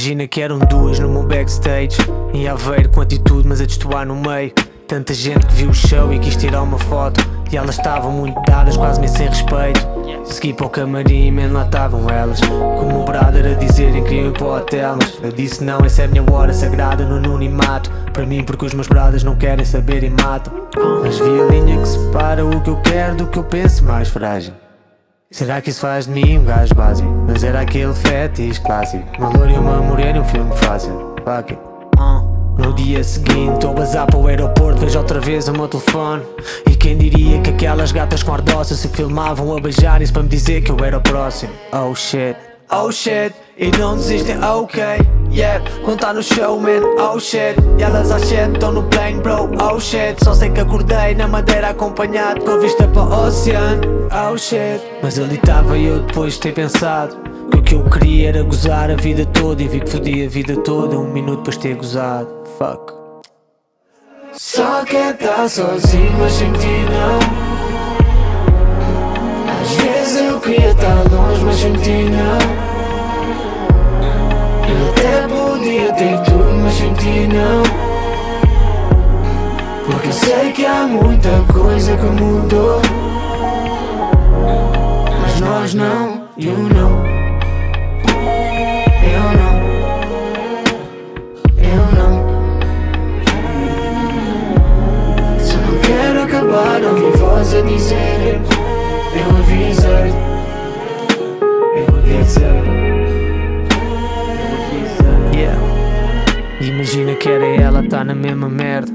Imagina que eram duas no meu backstage, em Aveiro com atitude mas a destoar no meio. Tanta gente que viu o show e quis tirar uma foto, e elas estavam muito dadas, quase meio sem respeito. Segui para o camarim, man, lá estavam elas, como o brother a dizerem que iam ir para o hotel. Mas eu disse não, essa é a minha hora sagrada no anonimato, para mim porque os meus brothers não querem saber e matam. Mas vi a linha que separa o que eu quero do que eu penso mais frágil. Será que isso faz de mim um gajo básico? Mas era aquele fetiche clássico, uma loura e uma morena e um filme fácil. Fuck it. No dia seguinte, ao bazar para o aeroporto, vejo outra vez o meu telefone. E quem diria que aquelas gatas com ardócia se filmavam a beijarem-se para me dizer que eu era o próximo. Oh shit, oh shit, e não desistem, ok, yeah, não tá no show, man, oh shit. E elas às 7 estão no plane, bro, oh shit. Só sei que acordei na Madeira acompanhado com vista para o oceano. Oh shit. Mas ali estava eu depois de ter pensado que o que eu queria era gozar a vida toda, e vi que fodi a vida toda um minuto depois de ter gozado. Fuck. Só quer estar sozinho, mas sem ti não. Às vezes eu queria estar longe, mas sem ti não. Eu até podia ter tudo, mas sem ti não. Porque eu sei que há muita coisa que mudou, mas nós não, you know. Eu não, eu não. Se não quero acabar, ouvi voz a dizer, eu avisei, eu avisei. Yeah. Imagina que era ela, tá na mesma merda,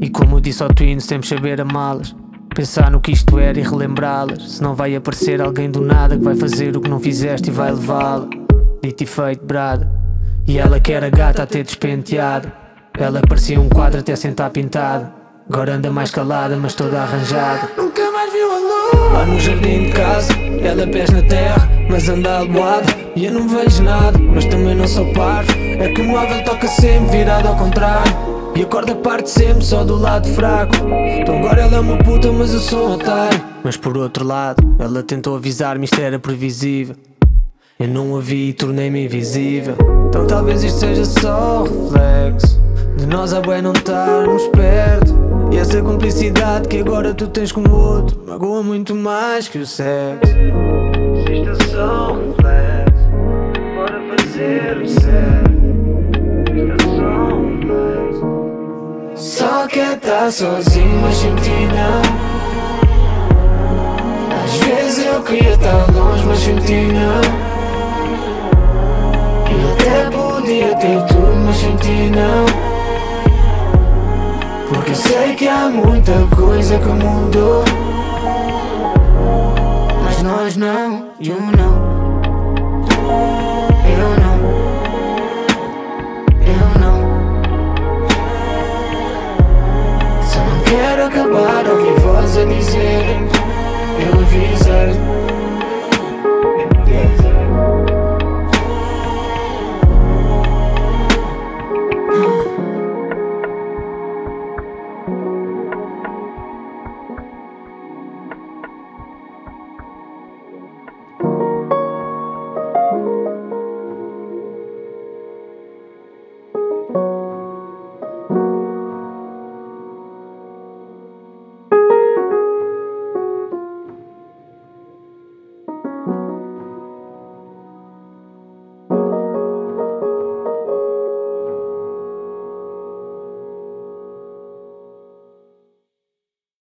e como disse ao Twins, temos saber amá-las, pensar no que isto era e relembrá-las. Se não vai aparecer alguém do nada que vai fazer o que não fizeste e vai levá-la. Dito e feito, brada. E ela que era gata até despenteada, ela parecia um quadro até sentar pintada. Agora anda mais calada mas toda arranjada. Nunca mais viu a luz. Lá no jardim de casa, ela pés na terra mas anda aloada. E eu não vejo nada, mas também não sou parvo, é que o móvel toca sempre virado ao contrário, e a corda parte sempre só do lado fraco. Então agora ela é uma puta mas eu sou um otário. Mas por outro lado, ela tentou avisar-me, isto era previsível, eu não a vi e tornei-me invisível. Então talvez isto seja só um reflexo de nós à bué não estarmos perto, e essa cumplicidade que agora tu tens com o outro magoa muito mais que o sexo. Isto é só um reflexo, bora fazer o certo. Só quer estar sozinho, mas sem ti não. Às vezes eu queria estar longe, mas sem ti não. Eu até podia ter tudo, mas sem ti não. Porque eu sei que há muita coisa que mudou.